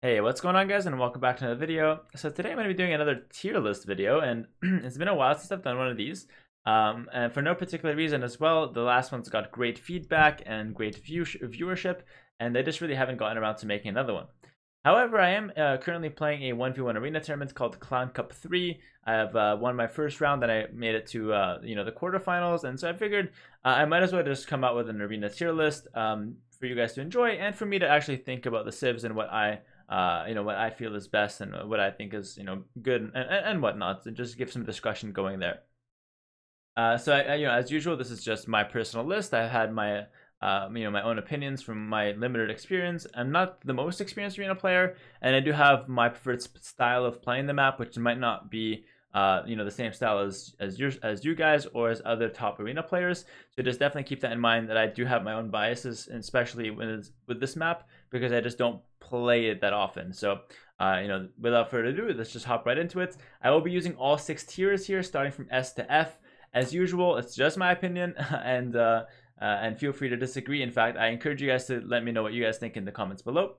Hey, what's going on guys, and welcome back to another video. So today I'm going to be doing another tier list video, and it's been a while since I've done one of these, and for no particular reason as well. The last one's got great feedback and great viewership, and I just really haven't gotten around to making another one. However, I am currently playing a 1v1 arena tournament called Clan Cup 3. I have won my first round, and I made it to the quarterfinals, and so I figured I might as well just come out with an arena tier list for you guys to enjoy, and for me to actually think about the civs and what I what I feel is best and what I think is, good and whatnot, and just give some discussion going there. So as usual, this is just my personal list. I've had my, my own opinions from my limited experience. I'm not the most experienced arena player, and I do have my preferred style of playing the map, which might not be, the same style as you guys or as other top arena players. So just definitely keep that in mind, that I do have my own biases, and especially with this map, because I just don't play it that often. So without further ado, let's just hop right into it. I will be using all 6 tiers here, starting from S to F. As usual, it's just my opinion, and feel free to disagree. In fact, I encourage you guys to let me know what you guys think in the comments below.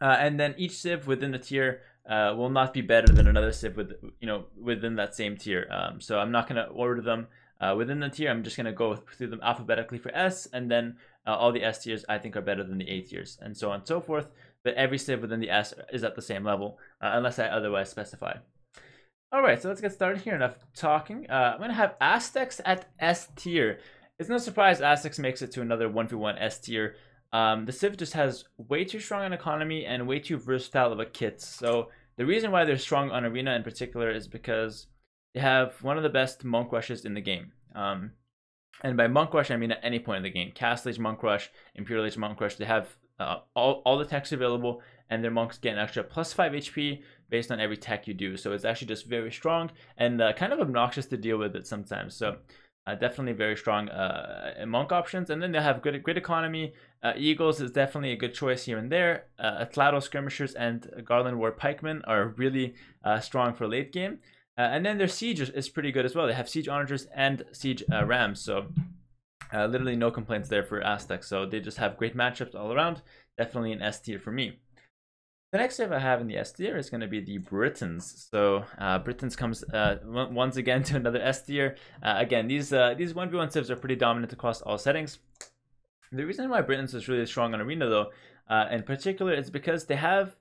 And then each civ within the tier will not be better than another civ within that same tier. So I'm not gonna order them within the tier. I'm just gonna go through them alphabetically for S, and then all the S tiers I think are better than the A tiers, and so on and so forth. But every civ within the S is at the same level, unless I otherwise specify. All right, so let's get started here. Enough talking. I'm gonna have Aztecs at S tier. It's no surprise Aztecs makes it to another 1v1 S tier. The civ just has way too strong an economy and way too versatile of a kit. So the reason why they're strong on arena in particular is because they have one of the best monk rushes in the game. And by monk rush, I mean at any point in the game. Castle Age monk rush, Imperial Age monk rush. They have all the techs available, and their monks get an extra +5 HP based on every tech you do. So it's actually just very strong and kind of obnoxious to deal with it sometimes. So definitely very strong monk options. And then they have good economy. Eagles is definitely a good choice here and there. Atlatl skirmishers and Garland War pikemen are really strong for late game. And then their siege is pretty good as well. They have siege onagers and siege rams, so literally no complaints there for Aztecs. So they just have great matchups all around. Definitely an S tier for me. The next civ I have in the S tier is going to be the Britons. So Britons comes once again to another S tier. Again, these 1v1 civs are pretty dominant across all settings. The reason why Britons is really strong on arena, though, in particular, is because they have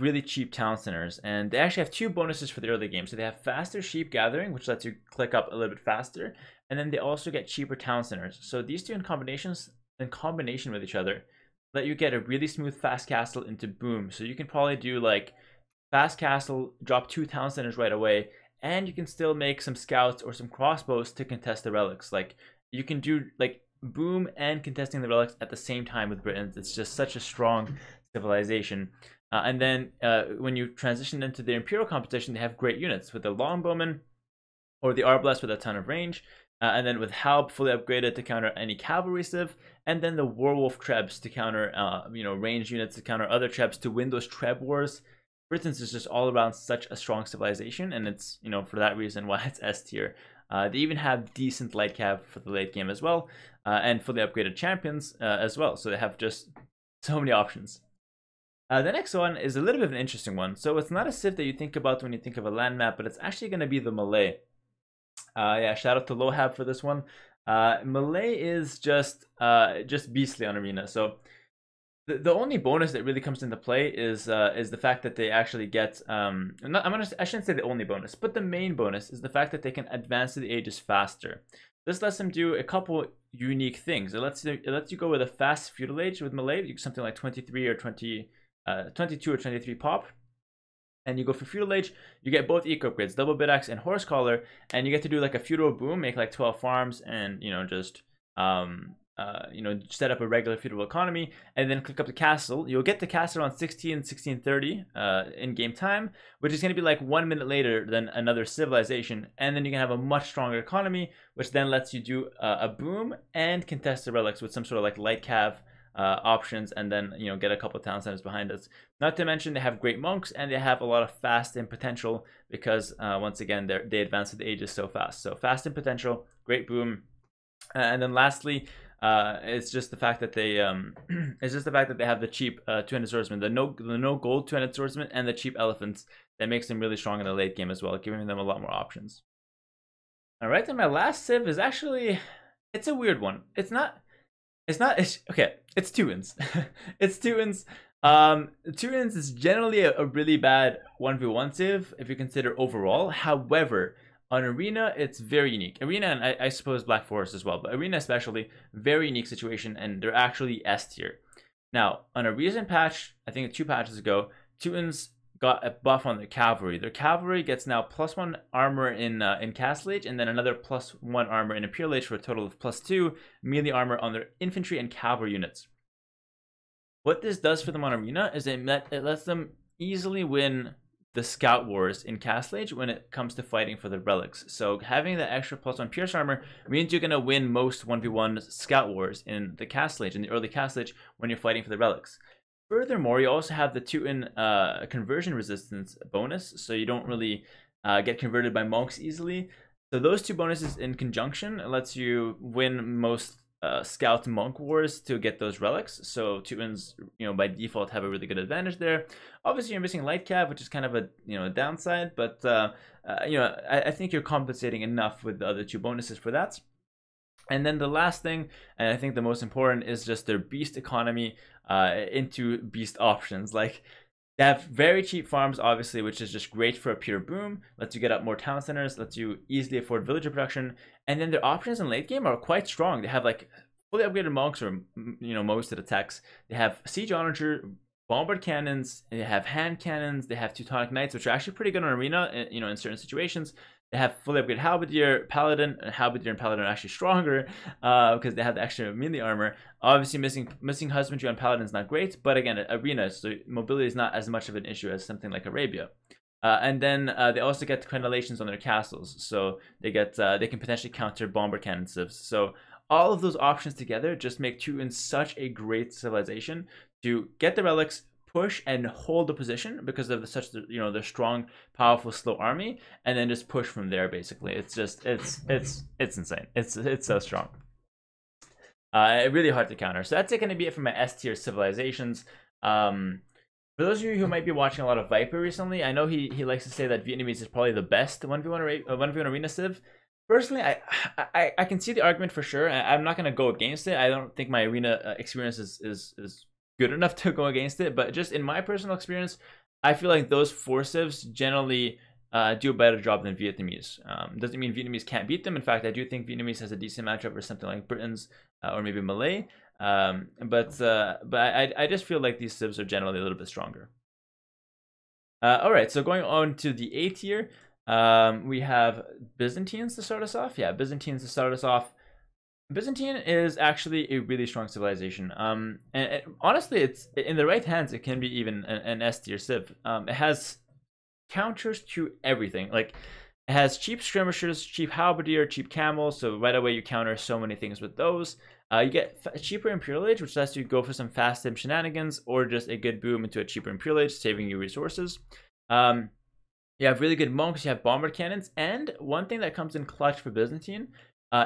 really cheap town centers, and they actually have 2 bonuses for the early game. So they have faster sheep gathering, which lets you click up a little bit faster, and then they also get cheaper town centers. So these two in combination with each other let you get a really smooth fast castle into boom. So you can probably do like fast castle, drop 2 town centers right away, and you can still make some scouts or some crossbows to contest the relics. Like you can do like boom and contesting the relics at the same time with Britons. It's just such a strong civilization. And then when you transition into the imperial competition, they have great units with the longbowmen or the arbalest with a ton of range, and then with halb fully upgraded to counter any cavalry civ, and then the werewolf trebs to counter range units to counter other trebs to win those treb wars. Britons is just all around such a strong civilization, and it's for that reason why it's S tier. They even have decent light cav for the late game as well, and fully upgraded champions as well. So they have just so many options. The next one is a little bit of an interesting one. So it's not a civ that you think about when you think of a land map, but it's actually going to be the Malay. Yeah, shout out to Lohab for this one. Malay is just beastly on arena. So the only bonus that really comes into play is the fact that they actually get I shouldn't say the only bonus, but the main bonus is the fact that they can advance to the ages faster. This lets them do a couple unique things. It lets you go with a fast feudal age with Malay, something like 23 or 22 or 23 pop, and you go for feudal age. You get both eco upgrades, double bit axe and horse collar, and you get to do like a feudal boom, make like 12 farms, and set up a regular feudal economy, and then click up the castle. You'll get the castle around 1630 in game time, which is going to be like 1 minute later than another civilization, and then you can have a much stronger economy, which then lets you do a boom and contest the relics with some sort of like light cav options, and then get a couple of town centers behind us. Not to mention they have great monks, and they have a lot of fast and potential, because once again they advance with the ages so fast. So fast and potential, great boom. And then lastly, It's just the fact that they it's just the fact that they have the cheap two-handed swordsman, the no gold two-handed swordsman, and the cheap elephants that makes them really strong in the late game as well, giving them a lot more options. All right, and my last civ is actually, it's a weird one. Okay, it's Teutons. It's Teutons. Teutons is generally a really bad 1v1 civ if you consider overall. However, on Arena, it's very unique. Arena, and I suppose Black Forest as well, but Arena especially, very unique situation, and they're actually S tier. Now, on a recent patch, I think 2 patches ago, Teutons got a buff on their cavalry. Their cavalry gets now +1 armor in Castle Age, and then another +1 armor in Imperial Age for a total of +2 melee armor on their infantry and cavalry units. What this does for them on Arena is it lets them easily win the scout wars in Castle Age when it comes to fighting for the relics. So having that extra +1 pierce armor means you're going to win most 1v1 scout wars in the Castle Age, in the early Castle Age, when you're fighting for the relics. Furthermore, you also have the Teuton conversion resistance bonus, so you don't really get converted by monks easily. So those 2 bonuses in conjunction lets you win most scout monk wars to get those relics. So Teutons, you know, by default have a really good advantage there. Obviously, you're missing light cav, which is kind of a, you know, a downside, but you know, I think you're compensating enough with the other 2 bonuses for that. And then the last thing, and I think the most important, is just their beast economy into beast options. Like, they have very cheap farms, obviously, which is just great for a pure boom, lets you get up more town centers, lets you easily afford villager production. And then their options in late game are quite strong. They have like fully upgraded monks, or, you know, most of the techs. They have siege onager, bombard cannons, they have hand cannons, they have Teutonic knights, which are actually pretty good on Arena, you know, in certain situations. They have fully upgraded halberdier, paladin, and halberdier and paladin are actually stronger because they have the extra melee armor. Obviously, missing husbandry on paladin is not great, but again, Arena, so mobility is not as much of an issue as something like Arabia. And then they also get crenellations on their castles, so they get they can potentially counter bomber cannon civs. So all of those options together just make Teuton such a great civilization to get the relics, push and hold the position because of such, you know, their strong, powerful, slow army, and then just push from there. Basically, it's just it's insane. It's so strong. Really hard to counter. So that's going to be it for my S tier civilizations. For those of you who might be watching a lot of Viper recently, I know he likes to say that Vietnamese is probably the best 1v1 arena civ. Personally, I can see the argument for sure. I'm not going to go against it. I don't think my arena experience is good enough to go against it, but just in my personal experience, I feel like those 4 civs generally do a better job than Vietnamese. Doesn't mean Vietnamese can't beat them. In fact, I do think Vietnamese has a decent matchup or something like Britons or maybe Malay, but I just feel like these civs are generally a little bit stronger. All right, so going on to the A tier, we have Byzantines to start us off. Yeah, Byzantines to start us off. Byzantine is actually a really strong civilization, and honestly, it's in the right hands, it can be even an S tier civ. It has counters to everything. Like, it has cheap skirmishers, cheap halberdier, cheap camels, so right away you counter so many things with those. You get cheaper Imperial Age, which lets you go for some fast sim shenanigans or just a good boom into a cheaper Imperial Age, saving you resources. You have really good monks, you have bombard cannons, and one thing that comes in clutch for Byzantine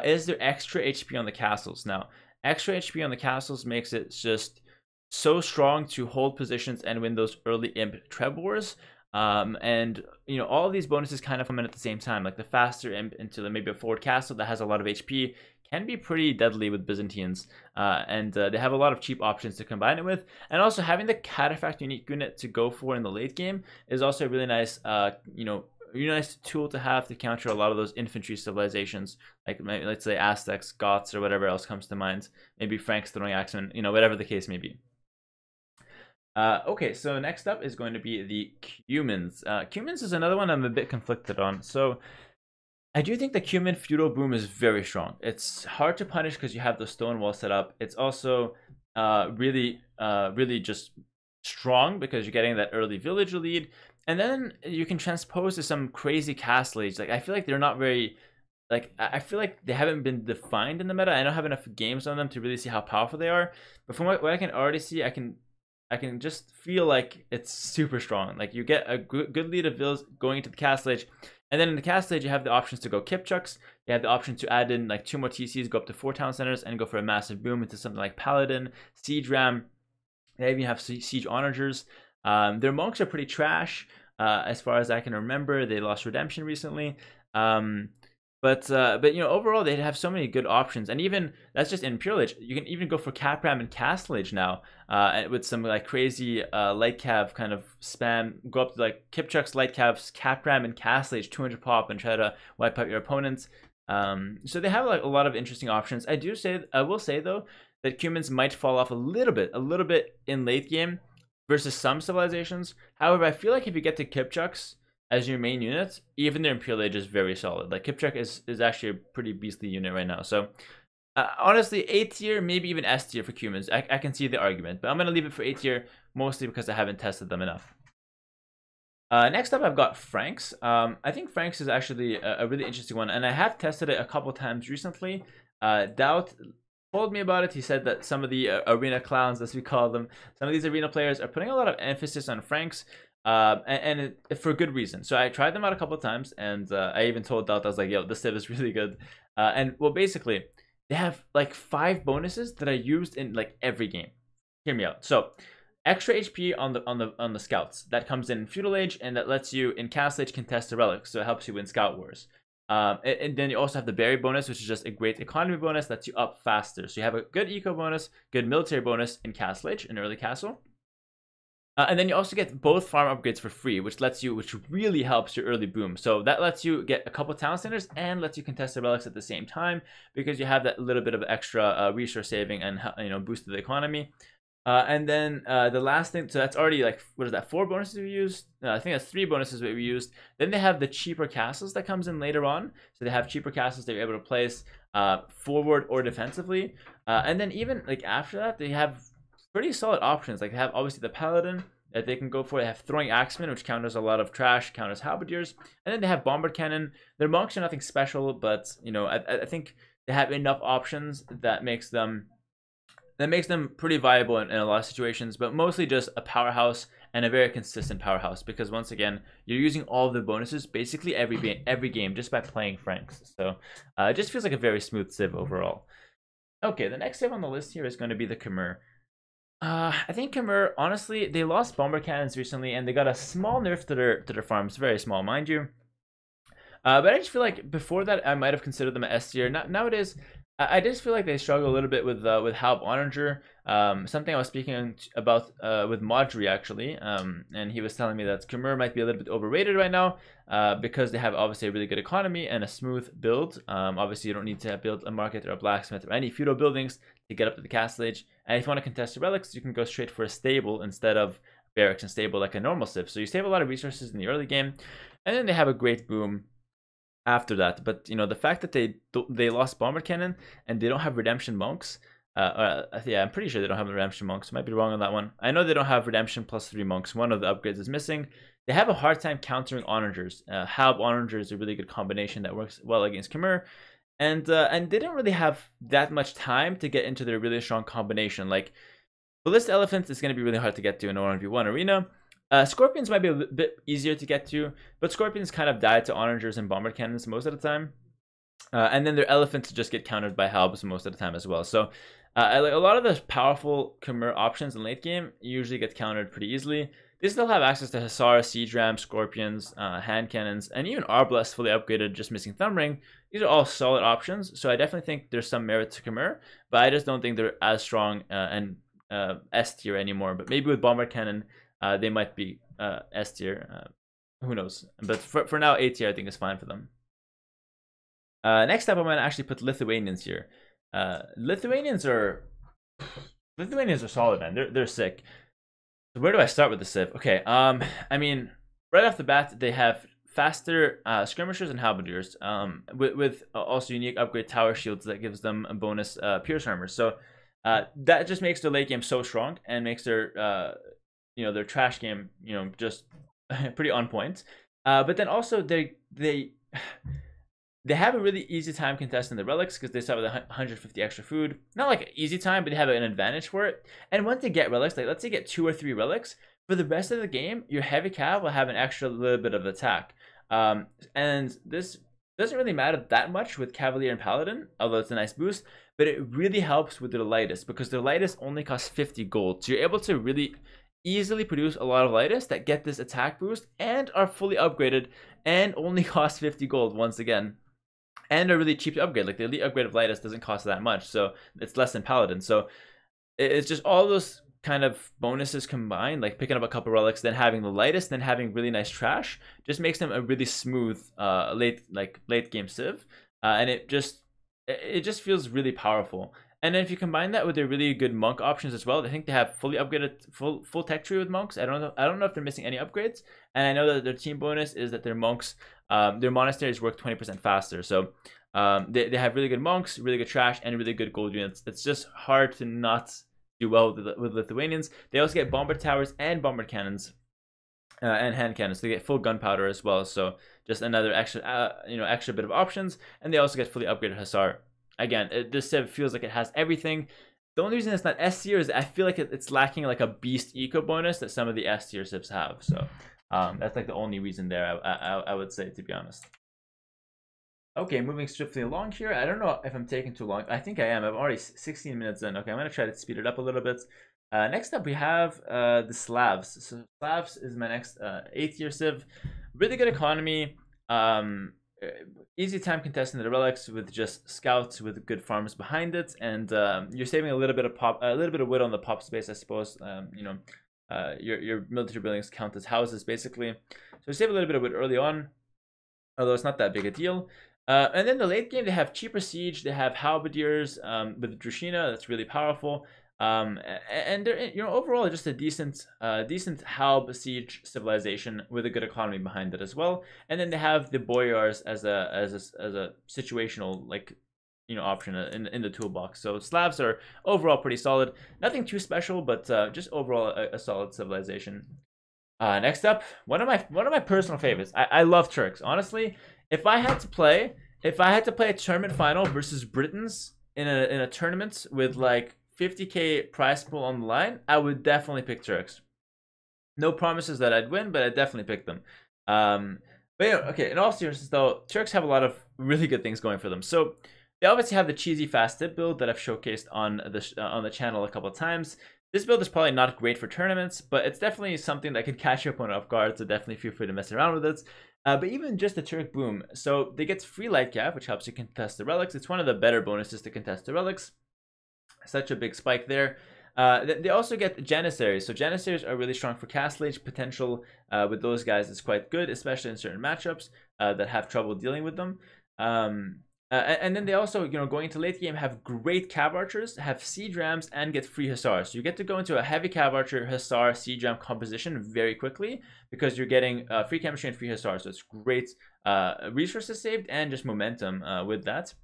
is there extra HP on the castles. Now, extra HP on the castles makes it just so strong to hold positions and win those early imp treb wars. And, you know, all of these bonuses kind of come in at the same time. Like, the faster imp into maybe a forward castle that has a lot of HP can be pretty deadly with Byzantines. And they have a lot of cheap options to combine it with. And also having the cataphract unique unit to go for in the late game is also a really nice, you know, nice tool to have to counter a lot of those infantry civilizations, like maybe, let's say, Aztecs, Goths, or whatever else comes to mind. Maybe Franks throwing axemen, you know, whatever the case may be. Okay, so next up is going to be the Cumans. Cumans is another one I'm a bit conflicted on. So I do think the Cuman feudal boom is very strong. It's hard to punish because you have the stone wall set up. It's also really just strong because you're getting that early villager lead. And then you can transpose to some crazy castle age. Like, I feel like they're not very, like, I feel like they haven't been defined in the meta. I don't have enough games on them to really see how powerful they are. But from what I can already see, I can just feel like it's super strong. Like, you get a good lead of vills going into the castle age, And then in the castle age, you have the options to go Kipchuks. You have the option to add in like 2 more TCs, go up to 4 town centers, and go for a massive boom into something like Paladin, Siege Ram. They even have Siege Onagers. Their monks are pretty trash, as far as I can remember. They lost Redemption recently. But you know, overall they have so many good options, and even that's just in Pure Age. You can even go for Capram and Castle Age now, with some like crazy light cav kind of spam. Go up to like Kipchuks, light cavs, Capram, and Castle Age 200 pop and try to wipe out your opponents. So they have like a lot of interesting options. I will say though that Cumans might fall off a little bit in late game versus some civilizations. However, I feel like if you get to Kipchuks as your main unit, even their Imperial Age is very solid. Like Kipchak is actually a pretty beastly unit right now. So honestly, A tier, maybe even S tier for Cumans. I can see the argument, but I'm going to leave it for A tier, mostly because I haven't tested them enough. Next up, I've got Franks. I think Franks is actually a really interesting one, and I have tested it a couple times recently. Doubt told me about it. He said that some of the arena clowns, as we call them, some of these arena players are putting a lot of emphasis on Franks. And for good reason. So I tried them out a couple of times, and I even told Delta, I was like, yo, this civ is really good. And well, basically, they have like 5 bonuses that are used in like every game. Hear me out. So extra HP on the scouts. That comes in Feudal Age, and that lets you in Castle Age contest the relics, so it helps you win scout wars. And then you also have the berry bonus, which is just a great economy bonus, lets you up faster. So you have a good eco bonus, good military bonus in Castle Age, in early castle. And then you also get both farm upgrades for free, which really helps your early boom. So that lets you get a couple town centers and lets you contest the relics at the same time, because you have that little bit of extra resource saving and, you know, boost to the economy. And then the last thing, so that's already like, what is that, 4 bonuses we used? No, I think that's 3 bonuses we used. Then they have the cheaper castles that comes in later on. So they have cheaper castles that you're able to place forward or defensively. And then even like after that, they have pretty solid options. Like they have obviously the Paladin that they can go for. They have Throwing Axemen, which counters a lot of trash, counters halberdiers, and then they have Bombard Cannon. Their monks are nothing special, but you know, I think they have enough options that makes them pretty viable in a lot of situations. But mostly just a powerhouse, and a very consistent powerhouse, because once again, you're using all of the bonuses basically every game just by playing Franks. So it just feels like a very smooth civ overall. Okay, the next civ on the list here is going to be the Khmer. I think Khmer, honestly, they lost bomber cannons recently, and they got a small nerf to their farms, very small, mind you. But I just feel like before that, I might have considered them an S tier. Nowadays, I just feel like they struggle a little bit with Halb Onager. Something I was speaking about with Madri actually, and he was telling me that Khmer might be a little bit overrated right now because they have obviously a really good economy and a smooth build. Obviously, you don't need to build a market or a blacksmith or any feudal buildings to get up to the Castle Age. And if you want to contest your relics, you can go straight for a stable instead of barracks and stable like a normal civ. So you save a lot of resources in the early game, and then they have a great boom after that. But you know, the fact that they lost Bomber Cannon and they don't have Redemption Monks, yeah, I'm pretty sure they don't have Redemption Monks. Might be wrong on that one. I know they don't have Redemption plus 3 monks. One of the upgrades is missing. They have a hard time countering Onagers. Halb Onager is a really good combination that works well against Khmer. And they didn't really have that much time to get into their really strong combination. Like Ballista Elephants is going to be really hard to get to in a 1v1 arena. Scorpions might be a bit easier to get to, but Scorpions kind of die to Onagers and Bomber Cannons most of the time. And then their Elephants just get countered by Halbs most of the time as well. So a lot of the powerful Khmer options in late game usually get countered pretty easily. They still have access to Hussar, Siege Ram, Scorpions, Hand Cannons, and even Arbalest fully upgraded, just missing Thumb Ring. These are all solid options, so I definitely think there's some merit to Khmer, but I just don't think they're as strong and S tier anymore. But maybe with Bombard Cannon, they might be S tier. Who knows? But for now, A tier I think is fine for them. Next up, I'm going to actually put Lithuanians here. Lithuanians are solid, man. They're sick. So where do I start with the civ? Okay, I mean, right off the bat, they have faster skirmishers and halberdiers, with also unique upgrade tower shields that gives them a bonus pierce armor. So that just makes their late game so strong and makes their you know, their trash game, you know, just pretty on point. But then also they have a really easy time contesting the relics because they start with 150 extra food. Not like an easy time, but they have an advantage for it. And once they get relics, like let's say get 2 or 3 relics, for the rest of the game, your heavy cav will have an extra little bit of attack. And this doesn't really matter that much with Cavalier and Paladin, although it's a nice boost, but it really helps with the Lightest, because the Lightest only costs 50 gold. So you're able to really easily produce a lot of Lightest that get this attack boost and are fully upgraded and only cost 50 gold once again. And are really cheap to upgrade. Like the elite upgrade of Lightest doesn't cost that much, so it's less than Paladin. So it's just all those kind of bonuses combined, like picking up a couple relics, then having the Lightest, then having really nice trash, just makes them a really smooth late game Civ, and it just feels really powerful. And then if you combine that with their really good monk options as well, I think they have fully upgraded full tech tree with monks. I don't know if they're missing any upgrades, and I know that their team bonus is that their monks, their monasteries work 20% faster. So they have really good monks, really good trash, and really good gold units. It's just hard to not do well with Lithuanians. They also get bomber towers and bomber cannons, and hand cannons. They get full gunpowder as well, so just another extra extra bit of options. And they also get fully upgraded Hussar. Again, this Civ feels like it has everything. The only reason it's not S tier is I feel like it's lacking like a beast eco bonus that some of the S tier Civs have. So that's like the only reason there, I would say, to be honest. Okay, moving swiftly along here. I don't know if I'm taking too long. I think I am. I'm already 16 minutes in. Okay, I'm going to try to speed it up a little bit. Next up, we have the Slavs. So Slavs is my next 8th year Civ. Really good economy. Easy time contesting the relics with just scouts with good farms behind it. And you're saving a little bit of pop, a little bit of wood on the pop space, I suppose. Your military buildings count as houses, basically. So save a little bit of wood early on, although it's not that big a deal. And then the late game, they have cheaper siege, they have halberdiers with Drushina, that's really powerful. And they're, overall just a decent halb siege civilization with a good economy behind it as well. And then they have the boyars as a situational option in the toolbox. So Slavs are overall pretty solid. Nothing too special, but just overall a solid civilization. Next up, one of my personal favorites. I love Turks, honestly. If I had to play a tournament final versus Britons in a tournament with like 50k prize pool on the line, I would definitely pick Turks. No promises that I'd win, but I'd definitely pick them. But yeah, okay, in all seriousness though, Turks have a lot of really good things going for them. So they obviously have the cheesy fast tip build that I've showcased on the channel a couple of times. This build is probably not great for tournaments, but it's definitely something that could catch your opponent off guard, so definitely feel free to mess around with it. But even just the Turk boom, so they get free light cap, which helps you contest the relics. It's one of the better bonuses to contest the relics. Such a big spike there. They also get Janissaries. So Janissaries are really strong for Castle Age potential. With those guys, it's quite good, especially in certain matchups that have trouble dealing with them. And then they also, going into late game, have great Cav Archers, have Siege Rams, and get free Hussars. So you get to go into a heavy Cav Archer, Hussar, Siege Ram composition very quickly because you're getting free Chemistry and free Hussars. So it's great resources saved and just momentum with that.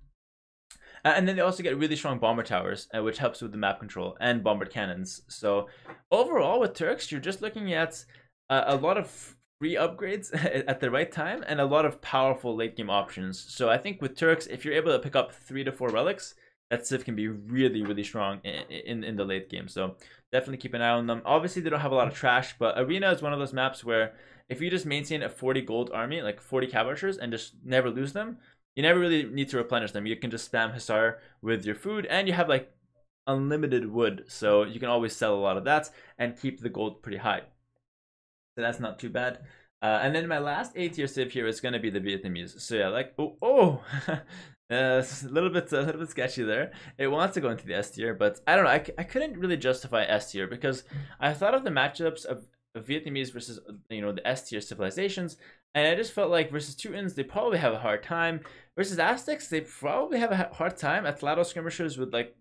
And then they also get really strong Bomber Towers, which helps with the map control, and Bomber Cannons. So overall with Turks, you're just looking at a lot of free upgrades at the right time and a lot of powerful late game options. So I think with Turks, if you're able to pick up 3 to 4 relics, that Civ can be really, really strong in the late game. So definitely keep an eye on them. Obviously, they don't have a lot of trash, but Arena is one of those maps where if you just maintain a 40 gold army, like 40 Cav Archers, and just never lose them, you never really need to replenish them. You can just spam Hussar with your food, and you have like unlimited wood, so you can always sell a lot of that and keep the gold pretty high. So that's not too bad. And then my last 8th year Civ here is going to be the Vietnamese. So yeah, like it's a little bit sketchy there. It wants to go into the S tier, but I don't know. I couldn't really justify S tier because I thought of the matchups of Vietnamese versus the S tier civilizations, and I just felt like versus Teutons they probably have a hard time. Versus Aztecs they probably have a hard time. Atlatl skirmishers with like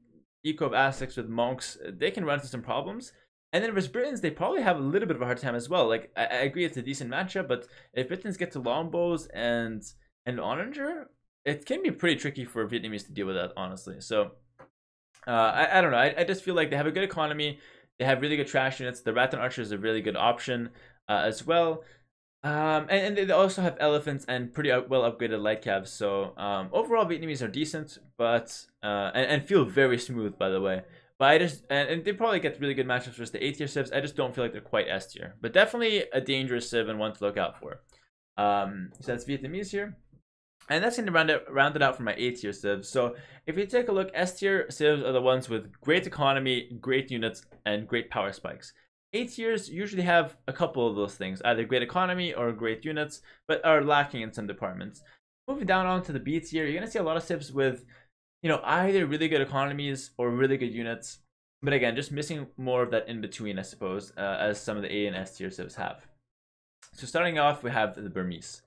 eco of Aztecs with monks, they can run into some problems. And then versus Britons, they probably have a little bit of a hard time as well. Like, I agree it's a decent matchup, but if Britons get to longbows and onager, it can be pretty tricky for Vietnamese to deal with that, honestly. So, I don't know. I just feel like they have a good economy. They have really good trash units. The Rattan Archer is a really good option as well. And they also have elephants and pretty well upgraded light cabs. So, overall, Vietnamese are decent, but and feel very smooth, by the way. But and they probably get really good matchups versus the 8th year Civs. I just don't feel like they're quite S tier. But definitely a dangerous Civ and one to look out for. So that's Vietnamese here. And that's going to round it out for my A tier civs. So if you take a look, S tier civs are the ones with great economy, great units, and great power spikes. A tiers usually have a couple of those things, either great economy or great units, but are lacking in some departments. Moving down onto the B tier, you're going to see a lot of civs with, you know, either really good economies or really good units. But again, just missing more of that in between, I suppose, as some of the A and S tier civs have. So starting off, we have the Burmese.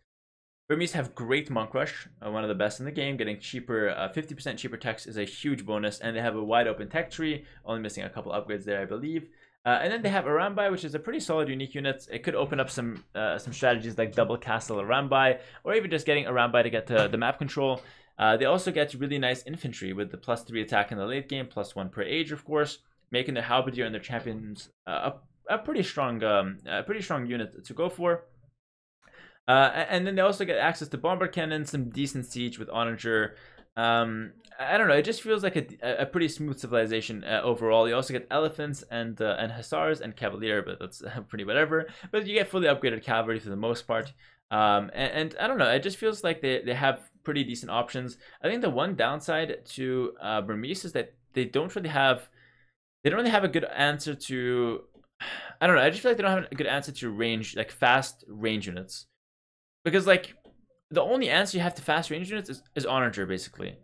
Burmese have great monk rush, one of the best in the game. Getting cheaper, 50% cheaper techs is a huge bonus, and they have a wide open tech tree, only missing a couple upgrades there, I believe. And then they have Arambai, which is a pretty solid unique unit. It could open up some strategies like double castle Arambai, or even just getting Arambai to get to the map control. They also get really nice infantry with the +3 attack in the late game, +1 per age, of course, making their halberdier and their champions a pretty strong unit to go for. And then they also get access to bombard cannon, some decent siege with onager. I don't know, it just feels like a pretty smooth civilization overall. You also get elephants and hussars and cavalier, but that's pretty whatever. But you get fully upgraded cavalry for the most part. And I don't know, it just feels like they have pretty decent options. I think the one downside to Burmese is that they don't really have a good answer to, I don't know, I just feel like they don't have a good answer to range, like fast range units. Because, like, the only answer you have to fast range units is onager, basically.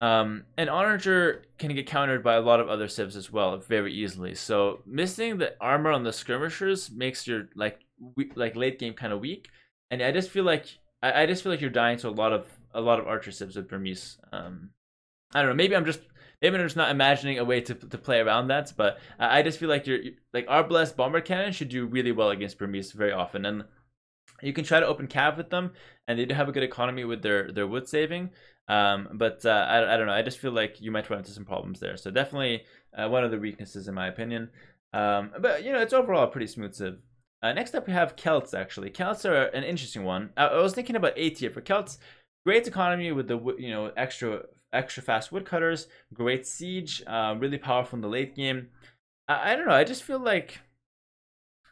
And onager can get countered by a lot of other civs as well, very easily. So missing the armor on the skirmishers makes your, like, late game kind of weak. And I just feel like you're dying to a lot of archer civs with Burmese. I don't know. Maybe I'm just not imagining a way to play around that. But I just feel like like arbalest bomber cannon should do really well against Burmese very often. And you can try to open cav with them, and they do have a good economy with their wood saving. But I don't know. I just feel like you might run into some problems there. So definitely one of the weaknesses in my opinion. But you know, it's overall a pretty smooth civ. Next up, we have Celts, actually. Celts are an interesting one. I was thinking about A tier for Celts. Great economy with the, you know, extra fast woodcutters. Great siege. Really powerful in the late game. I don't know.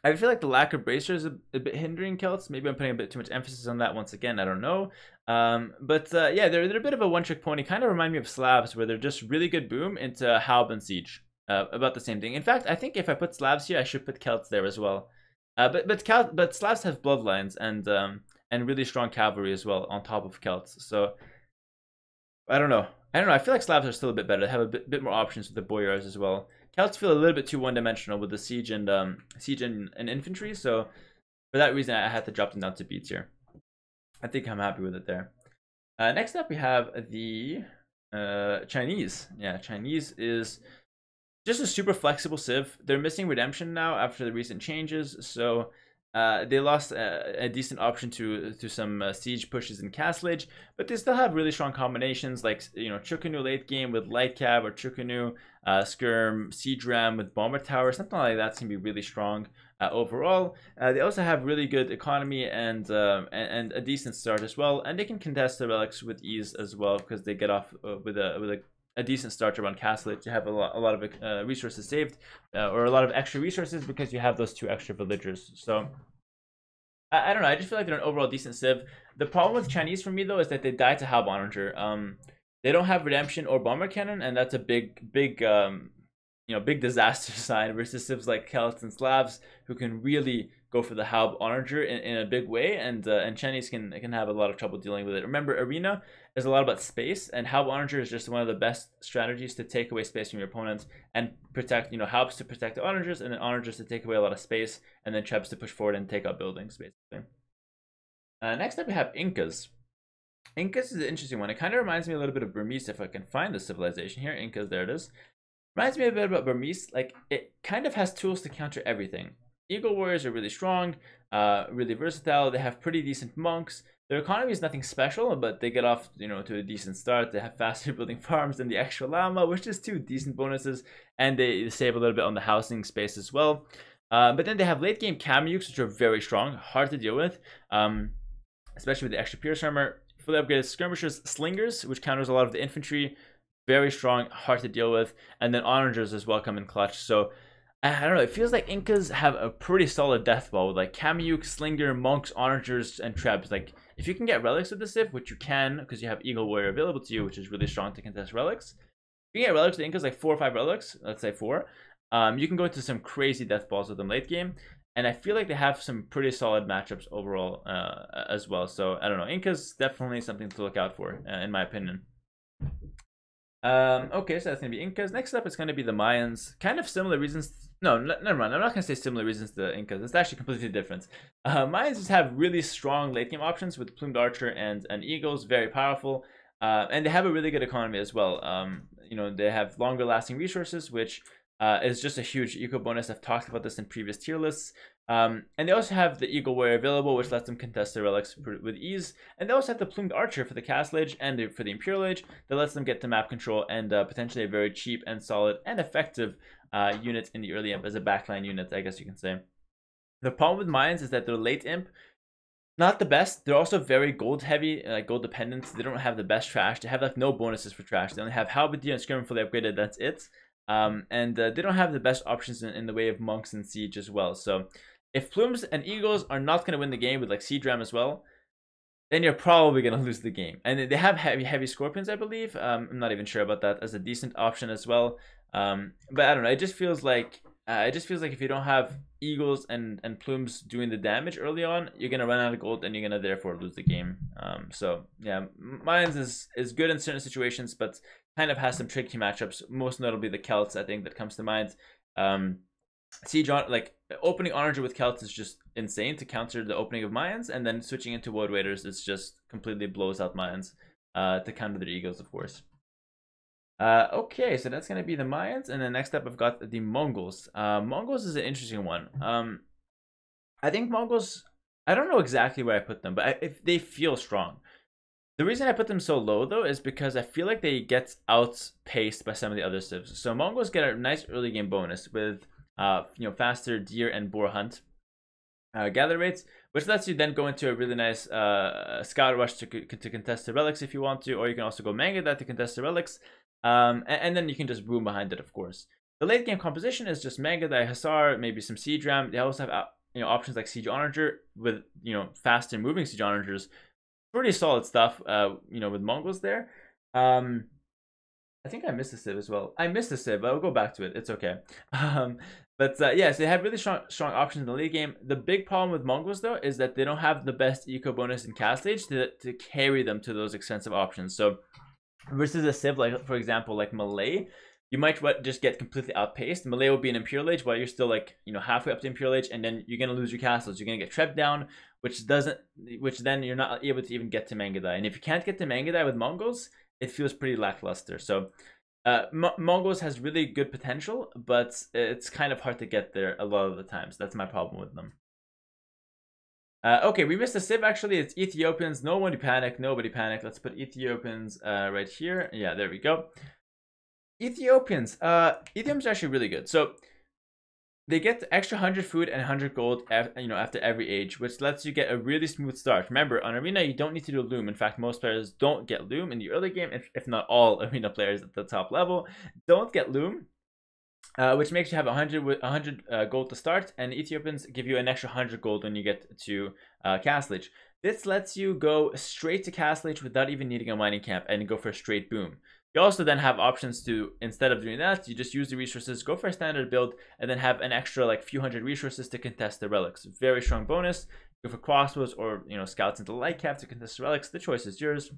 I feel like the lack of bracer is a bit hindering Celts. Maybe I'm putting a bit too much emphasis on that once again. I don't know. But yeah, they're a bit of a one-trick pony. Kind of remind me of Slavs, where they're just really good boom into Halb and Siege. About the same thing. In fact, I think if I put Slavs here, I should put Celts there as well. But Slavs have bloodlines and really strong cavalry as well on top of Celts. So I don't know. I feel like Slavs are still a bit better. They have a bit more options with the boyars as well. Celts feel a little bit too one-dimensional with the siege and infantry, so for that reason I had to drop them down to B tier. I think I'm happy with it there. Next up we have the Chinese. Yeah, Chinese is just a super flexible civ. They're missing redemption now after the recent changes, so they lost a decent option to some siege pushes and castlage, but they still have really strong combinations like, you know, Chukunu late game with light cav, or Chukunu skirm siege ram with bomber tower, something like that's gonna be really strong overall. They also have really good economy and a decent start as well, and they can contest the relics with ease as well because they get off with a decent start around castlage. You have a lot of resources saved, or a lot of extra resources because you have those two extra villagers. So I don't know, I just feel like they're an overall decent civ. The problem with Chinese for me though is that they die to Halb Onager. They don't have redemption or bomber cannon, and that's a big disaster sign versus civs like Celts and Slavs who can really go for the Halb Onager in a big way, and Chinese can have a lot of trouble dealing with it. Remember, Arena is a lot about space, and Halb Onager is just one of the best strategies to take away space from your opponents and protect, you know, Halbs to protect the Onagers, and then Onagers to take away a lot of space, and then Trebs to push forward and take out buildings, basically. Next up we have Incas. Incas is an interesting one. It kind of reminds me a little bit of Burmese, if I can find the civilization here. Incas, there it is. Reminds me a bit about Burmese. Like, it kind of has tools to counter everything. Eagle warriors are really strong, really versatile. They have pretty decent monks. Their economy is nothing special, but they get off, you know, to a decent start. They have faster building farms than the extra llama, which is two decent bonuses, and they save a little bit on the housing space as well. But then they have late game Kamyuks, which are very strong, hard to deal with, especially with the extra pierce armor. Fully upgraded skirmishers, slingers, which counters a lot of the infantry, very strong, hard to deal with, and then onagers as well come in clutch. So I don't know, it feels like Incas have a pretty solid death ball with like Kamyuk, Slinger, Monks, Onagers, and Trebs. Like, if you can get relics with the Sith, which you can because you have Eagle Warrior available to you, which is really strong to contest relics. If you can get relics with the Incas, like 4 or 5 relics, let's say 4, you can go into some crazy death balls with them late game. And I feel like they have some pretty solid matchups overall as well. So, I don't know, Incas definitely something to look out for, in my opinion. Okay, so that's going to be Incas. Next up is going to be the Mayans. Kind of similar reasons. No, never mind. I'm not going to say similar reasons to the Incas. It's actually completely different. Mayans just have really strong late game options with Plumed Archer and Eagles. Very powerful. And they have a really good economy as well. You know, they have longer lasting resources, which is just a huge eco bonus. I've talked about this in previous tier lists. And they also have the Eagle Warrior available, which lets them contest their relics with ease. And they also have the Plumed Archer for the Castle Age and for the Imperial Age that lets them get to map control and potentially a very cheap and solid and effective unit in the early imp as a backline unit, I guess you can say. The problem with Mayans is that their late imp, not the best. They're also very gold heavy, like gold dependent. They don't have the best trash. They have like no bonuses for trash. They only have Halberdier and Skirm fully upgraded, that's it. And they don't have the best options in the way of Monks and Siege as well. So if Plumes and Eagles are not going to win the game with like Siege Ram as well, then you're probably going to lose the game. And they have heavy Scorpions, I believe. I'm not even sure about that as a decent option as well. But I don't know. It just feels like if you don't have Eagles and Plumes doing the damage early on, you're going to run out of gold and you're going to therefore lose the game. So yeah, Mayans is good in certain situations, but kind of has some tricky matchups. Most notably the Celts, I think, that comes to mind. Siege on, like opening Onager with Celts is just insane to counter the opening of Mayans, and then switching into Woad Raiders is just completely blows out Mayans to counter their Eagles, of course. Okay, so that's going to be the Mayans, and then next up I've got the Mongols. Mongols is an interesting one. I think Mongols, I don't know exactly where I put them, but if they feel strong. The reason I put them so low, though, is because I feel like they get outpaced by some of the other civs. So Mongols get a nice early game bonus with you know, faster deer and boar hunt gather rates, which lets you then go into a really nice scout rush to contest the relics if you want to, or you can also go manga that to contest the relics, and then you can just boom behind it, of course. The late game composition is just manga that Hussar, maybe some siege ram. They also have, you know, options like siege onager with, you know, faster moving siege onagers. Pretty solid stuff, you know, with Mongols there. I think I missed the civ as well. I missed the civ, but I'll go back to it. It's okay. But yeah, so they have really strong options in the late game. The big problem with Mongols, though, is that they don't have the best eco bonus in Castle Age to carry them to those expensive options. So versus a civ, like, for example, like Malay, you might just get completely outpaced. Malay will be an Imperial Age while you're still, like, you know, halfway up to Imperial Age, and then you're going to lose your castles. You're going to get trepped down, which then you're not able to even get to Mangadai. And if you can't get to Mangadai with Mongols, it feels pretty lackluster. So Mongols has really good potential, but it's kind of hard to get there a lot of the times. So that's my problem with them. Okay, we missed a civ, actually. It's Ethiopians. Nobody panic. Let's put Ethiopians right here. Yeah, there we go. Ethiopians. Ethiopians are actually really good. So they get the extra 100 food and 100 gold, you know, after every age, which lets you get a really smooth start. Remember, on Arena, you don't need to do Loom. In fact, most players don't get Loom in the early game, if not all Arena players at the top level don't get Loom, which makes you have 100 gold to start, and Ethiopians give you an extra 100 gold when you get to Castle Age. This lets you go straight to Castle Age without even needing a mining camp and go for a straight boom. You also then have options to, instead of doing that, you just use the resources, go for a standard build, and then have an extra like few hundred resources to contest the relics. Very strong bonus. Go for crossbows or, you know, scouts into light cap to contest the relics. The choice is yours.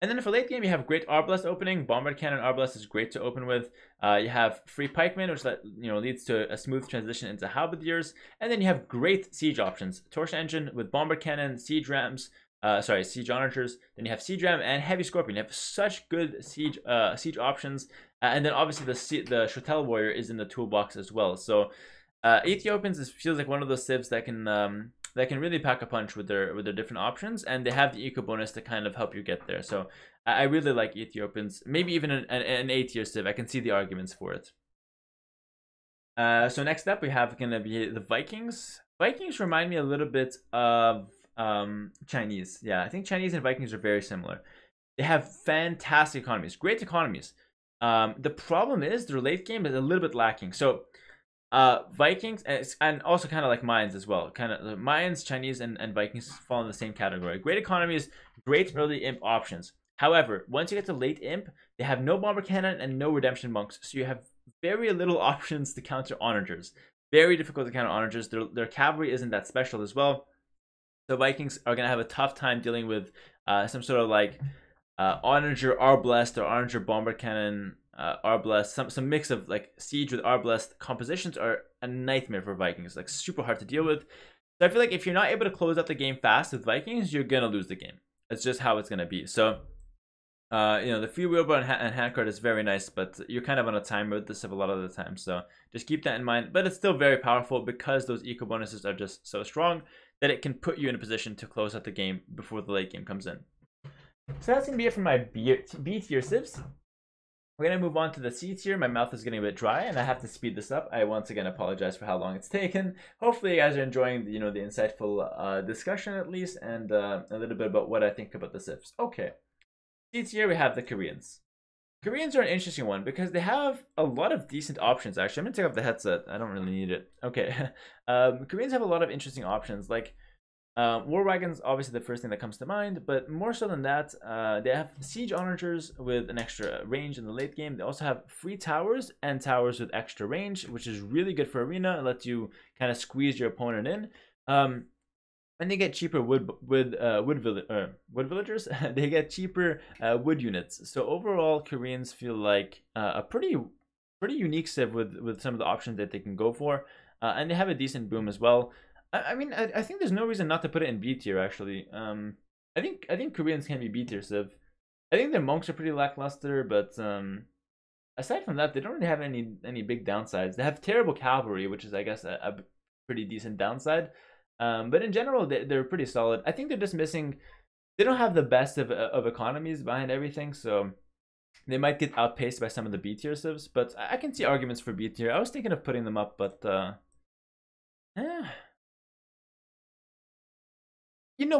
And then for late game, you have great arbalest opening. Bombard cannon arbalest is great to open with. You have free pikemen, which leads to a smooth transition into halberdiers. And then you have great siege options. Torch engine with bombard cannon, siege rams. Siege onagers. Then you have siege ram and heavy scorpion. You have such good siege options, and then obviously the Shotel warrior is in the toolbox as well. So Ethiopians feels like one of those civs that can really pack a punch with their different options, and they have the eco bonus to kind of help you get there. So I really like Ethiopians. Maybe even an A-tier civ. I can see the arguments for it. So next up we have gonna be the Vikings. Vikings remind me a little bit of Chinese. Yeah, I think Chinese and Vikings are very similar. They have fantastic economies, great economies. The problem is their late game is a little bit lacking. So Vikings, and also kind of like Mayans as well. Kind of Mayans, Chinese, and Vikings fall in the same category. Great economies, great early imp options. However, once you get to late imp, they have no bomber cannon and no redemption monks, so you have very little options to counter onagers. Very difficult to counter onagers. Their cavalry isn't that special as well. The Vikings are going to have a tough time dealing with some sort of like onager arbalest or onager bomber cannon arbalest, some mix of like siege with arbalest compositions are a nightmare for Vikings, like super hard to deal with. So I feel like if you're not able to close out the game fast with Vikings, you're going to lose the game. It's just how it's going to be. So you know, the free wheelbarrow and hand cart is very nice, but you're kind of on a timer with this a lot of the time, so just keep that in mind. But it's still very powerful because those eco bonuses are just so strong that it can put you in a position to close out the game before the late game comes in. So that's going to be it for my B tier civs. We're going to move on to the C tier. My mouth is getting a bit dry and I have to speed this up. I once again apologize for how long it's taken. Hopefully you guys are enjoying, you know, the insightful discussion at least, and a little bit about what I think about the civs. Okay. C tier, we have the Koreans. Koreans are an interesting one because they have a lot of decent options. Actually, I'm going to take off the headset. I don't really need it. Okay. Koreans have a lot of interesting options. Like, war wagons, obviously the first thing that comes to mind. But more so than that, they have siege onagers with an extra range in the late game. They also have free towers and towers with extra range, which is really good for arena. It lets you kind of squeeze your opponent in. And they get cheaper wood villagers. They get cheaper wood units. So overall, Koreans feel like a pretty unique civ with some of the options that they can go for, and they have a decent boom as well. I think there's no reason not to put it in B tier actually. I think Koreans can be B tier civ. I think their monks are pretty lackluster, but aside from that, they don't really have any big downsides. They have terrible cavalry, which is I guess a pretty decent downside. But in general, they're pretty solid. I think they're just missing. They don't have the best of economies behind everything, so they might get outpaced by some of the B tier civs. But I can see arguments for B tier. I was thinking of putting them up, but you know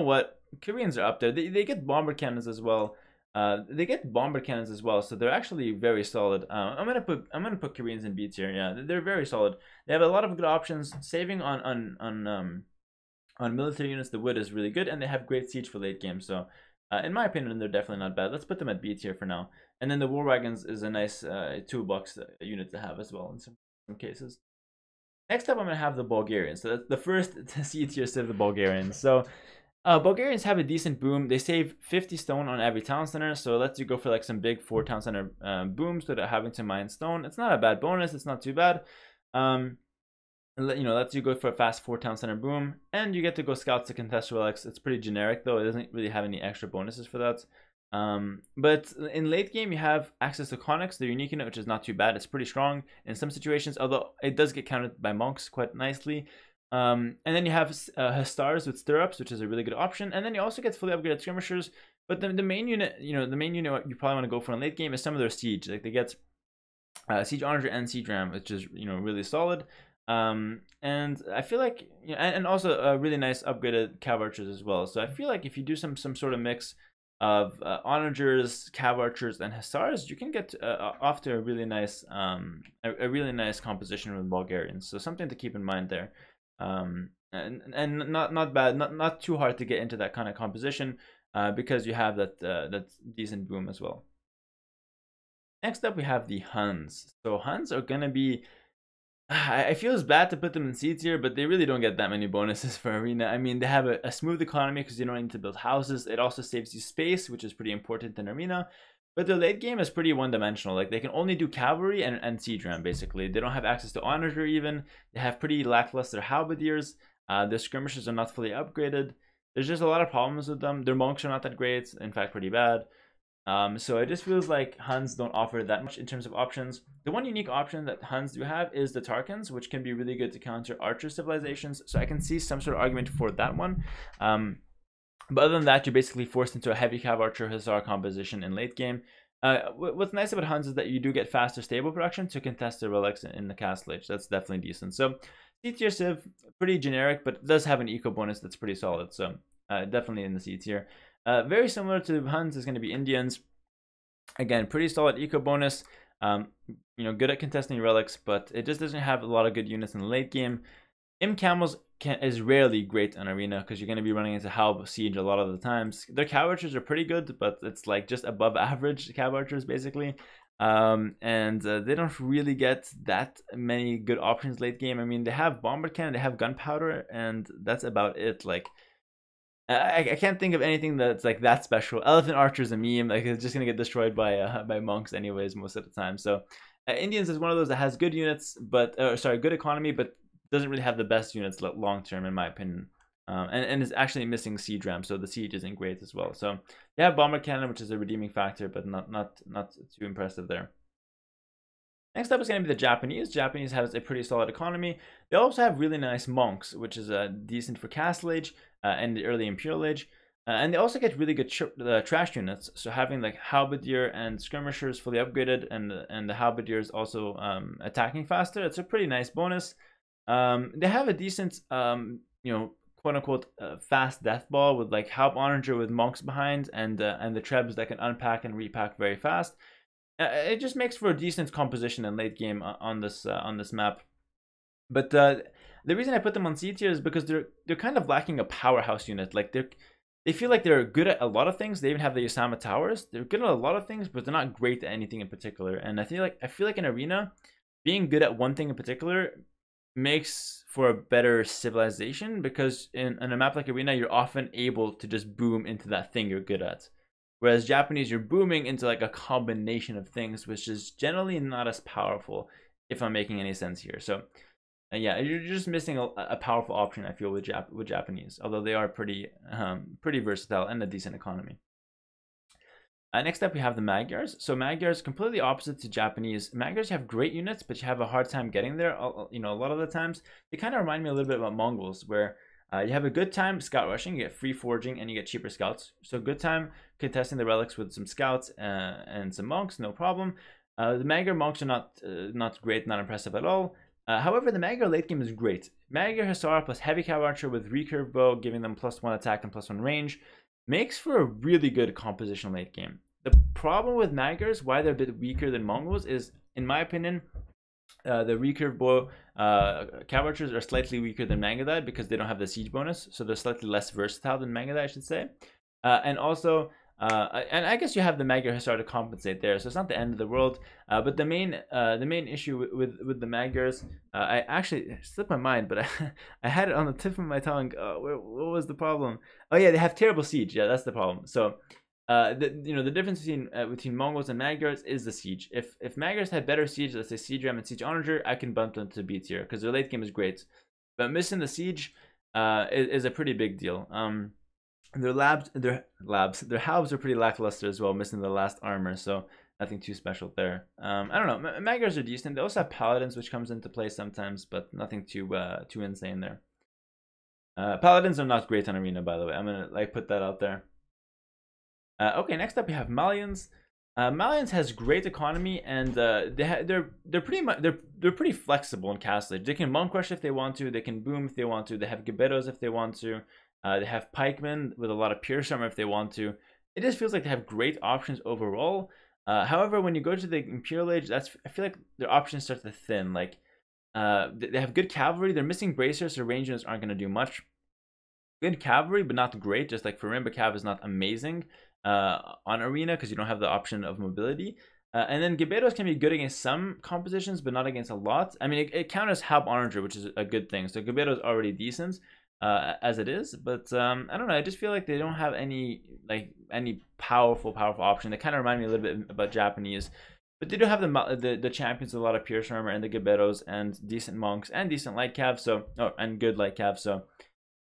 what? Koreans are up there. They get bomber cannons as well. So they're actually very solid. I'm gonna put Koreans in B tier. Yeah, they're very solid. They have a lot of good options. Saving on military units, the wood is really good, and they have great siege for late game. So, in my opinion, they're definitely not bad. Let's put them at B tier for now. And then the war wagons is a nice toolbox unit to have as well in some cases. Next up, I'm gonna have the Bulgarians. So that's the first C tier civ, the Bulgarians. So. Bulgarians have a decent boom. They save 50 stone on every town center, so it lets you go for like some big 4 town center booms without having to mine stone. It's not a bad bonus. It's not too bad. You know, lets you go for a fast 4 town center boom, and you get to go scout to contest relics. It's pretty generic though. It doesn't really have any extra bonuses for that. But in late game, you have access to conics, the unique unit, which is not too bad. It's pretty strong in some situations, although it does get countered by monks quite nicely. And then you have Hastars with stirrups, which is a really good option. And then you also get fully upgraded skirmishers. But the main unit, you know, the main unit you probably want to go for in late game is some of their siege. Like they get siege onager and siege ram, which is, you know, really solid. And I feel like, you know, and also a really nice upgraded cav archers as well. So I feel like if you do some sort of mix of onagers, cav archers, and Hastars, you can get off to a really nice composition with Bulgarians. So something to keep in mind there. And not bad, not too hard to get into that kind of composition, because you have that that decent boom as well. Next up, we have the Huns. So Huns are gonna be. I feel it's bad to put them in C tier, but they really don't get that many bonuses for arena. I mean, they have a smooth economy because you don't need to build houses. It also saves you space, which is pretty important in arena. But their late game is pretty one-dimensional. Like, they can only do cavalry and siege ram, basically. They don't have access to onager, even. They have pretty lackluster halberdiers. Their skirmishers are not fully upgraded. There's just a lot of problems with them. Their monks are not that great. In fact, pretty bad. So it just feels like Huns don't offer that much in terms of options. The one unique option that Huns do have is the Tarkans, which can be really good to counter archer civilizations. So I can see some sort of argument for that one. But other than that, you're basically forced into a heavy cav archer hussar composition in late game. What's nice about Huns is that you do get faster stable production to contest the relics in the castle age. That's definitely decent. So C tier civ, pretty generic, but does have an eco bonus that's pretty solid. So definitely in the C tier. Very similar to Huns is going to be Indians. Again, pretty solid eco bonus. Good at contesting relics, but it just doesn't have a lot of good units in the late game. Imcamels is rarely great in arena because you're going to be running into halb siege a lot of the times. Their cav archers are pretty good, but it's like just above average cav archers basically. They don't really get that many good options late game. I mean, they have bombard cannon, they have gunpowder, and that's about it. Like, I can't think of anything that's like that special. Elephant archer is a meme. Like, it's just gonna get destroyed by monks anyways most of the time. So Indians is one of those that has good units, but good economy, but doesn't really have the best units long term in my opinion. And is actually missing siege ram, so the siege isn't great as well. So yeah, bomber cannon, which is a redeeming factor, but not too impressive there. Next up is going to be the Japanese. Japanese has a pretty solid economy. They also have really nice monks, which is decent for castle age and the early imperial age. And they also get really good trash units. So having like halberdier and skirmishers fully upgraded, and the halberdier is also attacking faster. It's a pretty nice bonus. They have a decent, quote unquote, fast death ball with like halb onager with monks behind and the trebs that can unpack and repack very fast. It just makes for a decent composition in late game on this map. But the reason I put them on C tier is because they're kind of lacking a powerhouse unit. Like they feel like they're good at a lot of things. They even have the Osama Towers. They're good at a lot of things, but they're not great at anything in particular. And I feel like in arena, being good at one thing in particular makes for a better civilization, because in a map like arena, you're often able to just boom into that thing you're good at. Whereas Japanese, you're booming into like a combination of things, which is generally not as powerful, if I'm making any sense here. So yeah, you're just missing a powerful option, I feel, with Japanese, although they are pretty versatile and a decent economy. Next up, we have the Magyars. So Magyars, completely opposite to Japanese. Magyars have great units, but you have a hard time getting there. A lot of the times, they kind of remind me a little bit about Mongols, where you have a good time scout rushing, you get free forging, and you get cheaper scouts. So good time contesting the relics with some scouts and some monks, no problem. The Magyar monks are not great, not impressive at all. However, the Magyar late game is great. Magyar Hussar plus heavy cav archer with recurve bow, giving them +1 attack and +1 range, makes for a really good composition late game. The problem with Magyars, why they're a bit weaker than Mongols, is, in my opinion, the recurve bow cav archers are slightly weaker than Magadai because they don't have the siege bonus, so they're slightly less versatile than Magadai, I should say. And I guess you have the Magyar Hussar to compensate there, so it's not the end of the world. But the main issue with the Magyars, I actually slipped my mind, but I had it on the tip of my tongue. What was the problem? Oh yeah, they have terrible siege. Yeah, that's the problem. So the difference between Mongols and Magyars is the siege. If Magyars had better siege, let's say siege ram and siege onager, I can bump them to B tier because their late game is great, but missing the siege is a pretty big deal. Their halbs are pretty lackluster as well, missing the last armor, so nothing too special there. I don't know. Magyars are decent. They also have paladins, which comes into play sometimes, but nothing too insane there. Paladins are not great on arena, by the way. I'm gonna put that out there. Okay, next up we have Malians. Malians has great economy, and they're pretty flexible in castle age. They can monk rush if they want to. They can boom if they want to. They have gibbetos if they want to. They have pikemen with a lot of pierce armor if they want to. It just feels like they have great options overall. However, when you go to the imperial age, I feel like their options start to thin. Like they have good cavalry. They're missing bracers, so range units aren't going to do much. Good cavalry, but not great. Just like Farimba cav is not amazing on arena because you don't have the option of mobility. And then Gibbetos can be good against some compositions, but not against a lot. I mean, it counters halb onager, which is a good thing. So Gibbetos is already decent as it is, but I don't know. I just feel like they don't have any powerful option. They kind of remind me a little bit about Japanese, but they do have the champions with a lot of pierce armor and the Gibbetos and decent monks and decent light cav. So and good light cav. So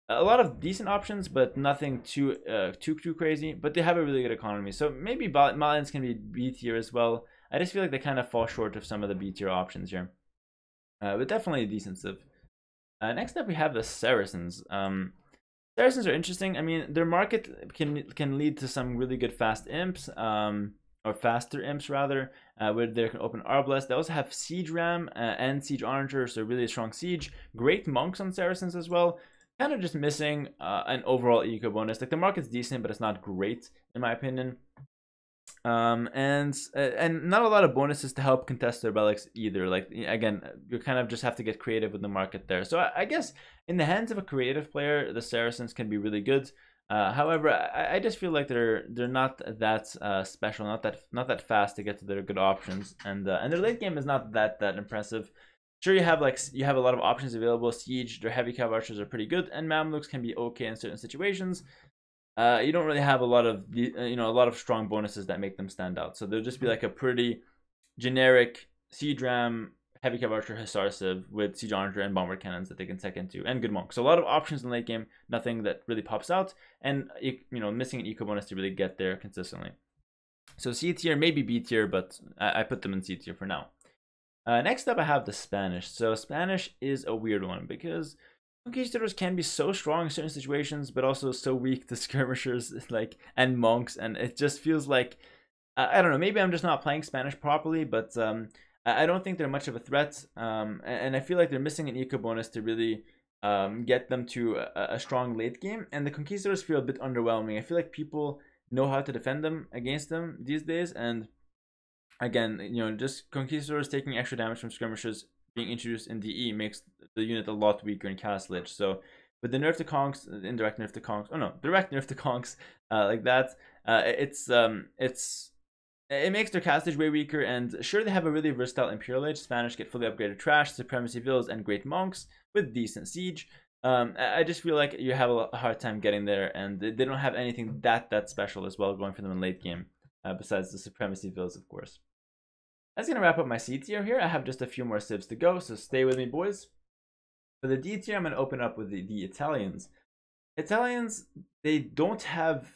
a lot of decent options, but nothing too crazy. But they have a really good economy, so maybe Malians can be B tier as well. I just feel like they kind of fall short of some of the B tier options here, but definitely a decent civ. Next up, we have the Saracens. Saracens are interesting. I mean, their market can lead to some really good fast imps, or faster imps rather, where they can open arbalest. They also have siege ram and siege onager, so really strong siege. Great monks on Saracens as well. Kind of just missing an overall eco bonus. Like the market's decent, but it's not great in my opinion. And not a lot of bonuses to help contest their relics either. Like, again, you kind of just have to get creative with the market there. So I guess in the hands of a creative player, the Saracens can be really good. However, I just feel like they're not that special, not that fast to get to their good options, and their late game is not that impressive. Sure, you have a lot of options available. Siege, their heavy cav archers are pretty good, and Mamluks can be okay in certain situations. You don't really have a lot of a lot of strong bonuses that make them stand out. So they'll just be like a pretty generic siege ram, heavy cav archer, hussar civ with siege archer and bomber cannons that they can sec into, and good monk. So a lot of options in late game, nothing that really pops out, and missing an eco bonus to really get there consistently. So C tier, maybe B tier, but I put them in C tier for now. Next up, I have the Spanish. So Spanish is a weird one because conquistadors can be so strong in certain situations, but also so weak to skirmishers and monks, and it just feels like I don't know. Maybe I'm just not playing Spanish properly, but I don't think they're much of a threat, and I feel like they're missing an eco bonus to really get them to a strong late game, and the conquistadors feel a bit underwhelming. I feel like people know how to defend them against them these days, and again, just conquistadors taking extra damage from skirmishers being introduced in DE makes the unit a lot weaker in Castlage. So with the nerf to conks, indirect nerf to conks, direct nerf to conks like that, it makes their castage way weaker. And sure, they have a really versatile Imperial Age. Spanish get fully upgraded trash, supremacy villas, and great monks with decent siege. I just feel like you have a hard time getting there, and they don't have anything that special as well going for them in late game, besides the supremacy villas, of course. That's going to wrap up my C tier here. I have just a few more civs to go, so stay with me, boys. For the D tier, I'm going to open up with the Italians. Italians, they don't have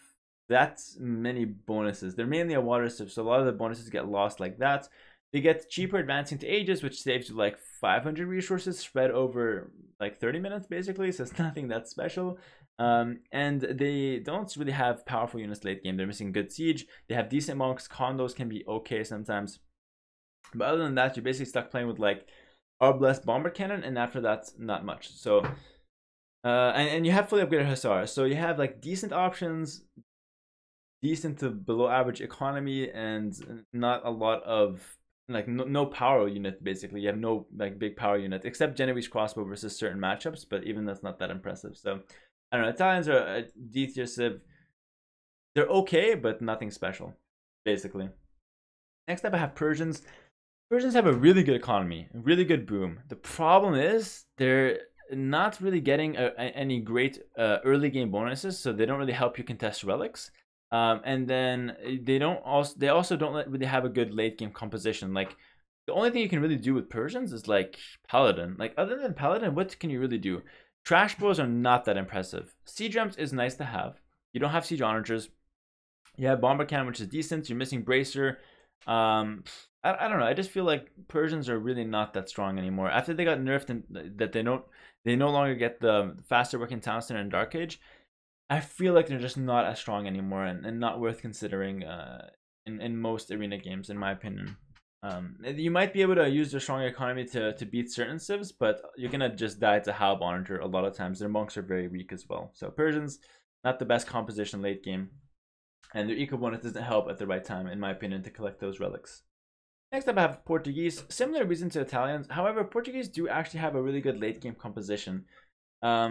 that's many bonuses. They're mainly a water civ, so a lot of the bonuses get lost like that. They get cheaper advancing to ages, which saves you like 500 resources spread over like 30 minutes basically, so it's nothing that special. And they don't really have powerful units late game. They're missing good siege. They have decent monks. Condos can be okay sometimes, but other than that, you're basically stuck playing with like Arbalest, bomber cannon, and after that, not much. So and you have fully upgraded hussar, so you have like decent options, decent to below average economy, and not a lot of like no power unit. Basically you have no like big power unit except Genoese crossbow versus certain matchups, but even that's not that impressive. So I don't know, Italians are a D tier civ. They're okay, but nothing special basically. Next up, I have Persians. Persians have a really good economy, a really good boom. The problem is they're not really getting any great early game bonuses, so they don't really help you contest relics. And then they also don't really have a good late game composition. Like the only thing you can really do with Persians is like paladin. Like other than paladin, what can you really do? Trash bows are not that impressive. Siege ramps is nice to have. You don't have siege onagers. You have bomber cannon, which is decent. You're missing bracer. I don't know. I just feel like Persians are really not that strong anymore. After they got nerfed and that they no longer get the faster working town center in Dark Age, I feel like they're just not as strong anymore, and not worth considering in most arena games, in my opinion. You might be able to use their strong economy to beat certain civs, but you're going to just die to Halb Onager a lot of times. Their monks are very weak as well. So Persians, not the best composition late game, and their eco bonus doesn't help at the right time, in my opinion, to collect those relics. Next up, I have Portuguese. Similar reason to Italians. However, Portuguese do actually have a really good late game composition. Their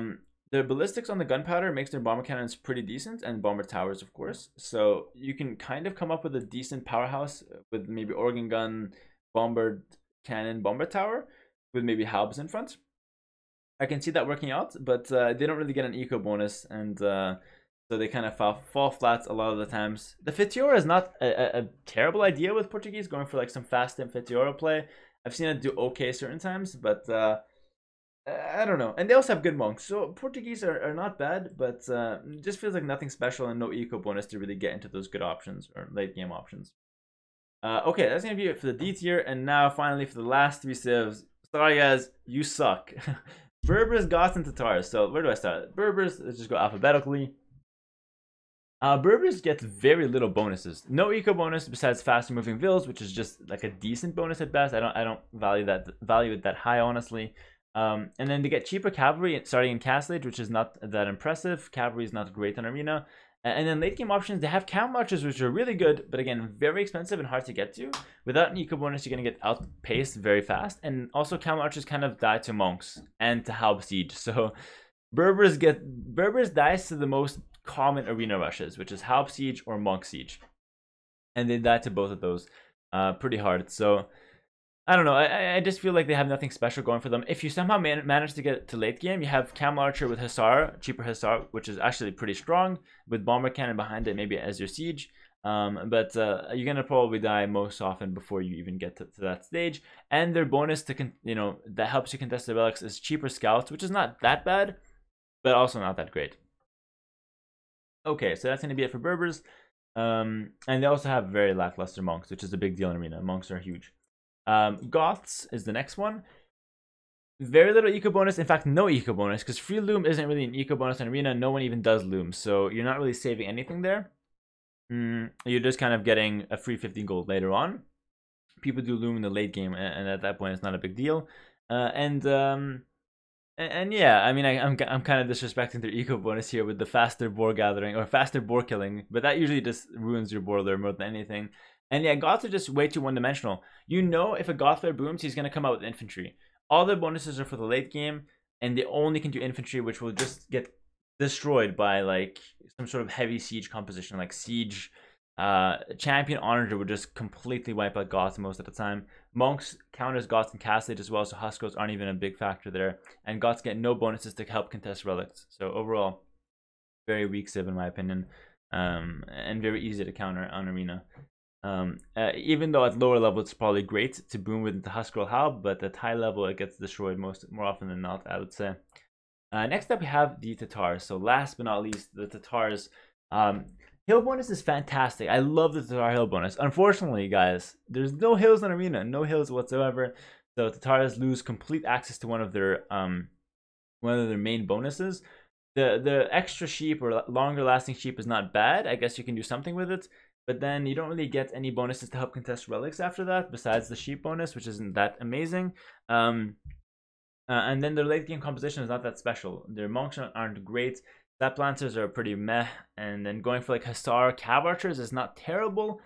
ballistics on the gunpowder makes their bomber cannons pretty decent, and bomber towers, of course. So you can kind of come up with a decent powerhouse with maybe organ gun, bomber cannon, bomber tower, with maybe halbs in front. I can see that working out, but they don't really get an eco bonus, and so they kind of fall flat a lot of the times. The Fitiora is not a terrible idea with Portuguese, going for like some fast and Fitiora play. I've seen it do okay certain times, but I don't know. And they also have good monks, so Portuguese are not bad, but just feels like nothing special and no eco bonus to really get into those good options or late game options. Okay, that's gonna be it for the D tier, and now finally for the last three civs. Sorry guys, you suck. Berbers, Goths, and Tatars. So where do I start? Berbers, let's just go alphabetically. Berbers gets very little bonuses. No eco bonus besides faster moving villas, which is just like a decent bonus at best. I don't value it that high, honestly. And then they get cheaper cavalry starting in Castlage, which is not that impressive. Cavalry is not great on arena, And then late game options, they have camp marches, which are really good, but again, very expensive and hard to get to. Without an eco bonus, you're going to get outpaced very fast. And also camp marches kind of die to monks and to halb siege. So Berbers dies to the most common arena rushes, which is halb siege or monk siege. And they die to both of those pretty hard. So I don't know. I just feel like they have nothing special going for them. If you somehow manage to get to late game, you have Camel Archer with Hussar, cheaper Hussar, which is actually pretty strong, with Bomber Cannon behind it, maybe as your siege. But you're going to probably die most often before you even get to that stage. And their bonus to, you know, that helps you contest the relics is cheaper Scouts, which is not that bad, but also not that great. Okay, so that's going to be it for Berbers. And they also have very lackluster Monks, which is a big deal in Arena. Monks are huge. Goths is the next one. Very little eco bonus, in fact no eco bonus, because free loom isn't really an eco bonus in Arena. No one even does loom, so you're not really saving anything there. You're just kind of getting a free 15 gold later on. People do loom in the late game, and at that point it's not a big deal. And yeah, I mean, I'm kind of disrespecting their eco bonus here with the faster boar gathering or faster boar killing, but that usually just ruins your boar lure more than anything. And yeah, Goths are just way too one-dimensional. You know, if a Goth player booms, he's going to come out with infantry. All their bonuses are for the late game, and they only can do infantry, which will just get destroyed by, like, some sort of heavy siege composition, like siege. Champion Onager would just completely wipe out Goths most of the time. Monks counters Goths and Castlage as well, so Huskos aren't even a big factor there. And Goths get no bonuses to help contest relics. So overall, very weak Civ in my opinion, and very easy to counter on Arena. Even though at lower level it's probably great to boom with the Huskroll Halb, but at high level it gets destroyed more often than not, I would say. Next up we have the Tatars. So last but not least, the Tatars. Hill bonus is fantastic. I love the Tatar hill bonus. Unfortunately, guys, there's no hills in Arena, no hills whatsoever. So Tatars lose complete access to one of their main bonuses. The extra sheep or longer lasting sheep is not bad. I guess you can do something with it. But then you don't really get any bonuses to help contest relics after that, besides the sheep bonus, which isn't that amazing. And then their late game composition is not that special. Their monks aren't great. Sap lancers are pretty meh. And then going for like Hussar Cav Archers is not terrible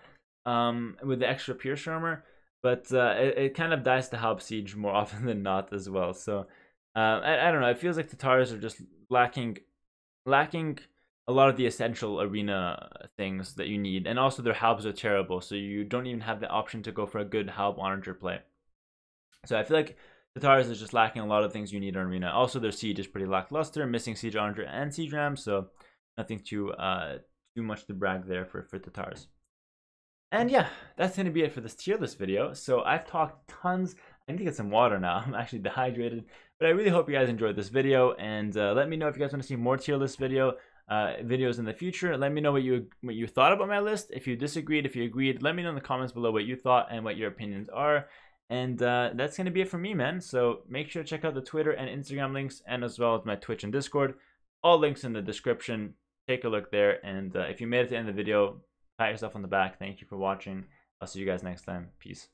with the extra Pierce Armor. But it kind of dies to Halb Siege more often than not as well. So I don't know. It feels like Tatars are just lacking a lot of the essential Arena things that you need. And also their halbs are terrible, so you don't even have the option to go for a good halb onager play. So I feel like Tatars is just lacking a lot of things you need in Arena. Also their siege is pretty lackluster, missing siege onager and siege ram, so nothing too much to brag there for Tatars. And yeah, that's going to be it for this tier list video. So I've talked tons. I need to get some water now. I'm actually dehydrated. But I really hope you guys enjoyed this video, and let me know if you guys want to see more tier list videos in the future. Let me know what you thought about my list. If you disagreed, if you agreed, let me know in the comments below what you thought and what your opinions are. And that's going to be it for me, man. So make sure to check out the Twitter and Instagram links, and as well as my Twitch and Discord. All links in the description. Take a look there. And if you made it to the end of the video, pat yourself on the back. Thank you for watching. I'll see you guys next time. Peace.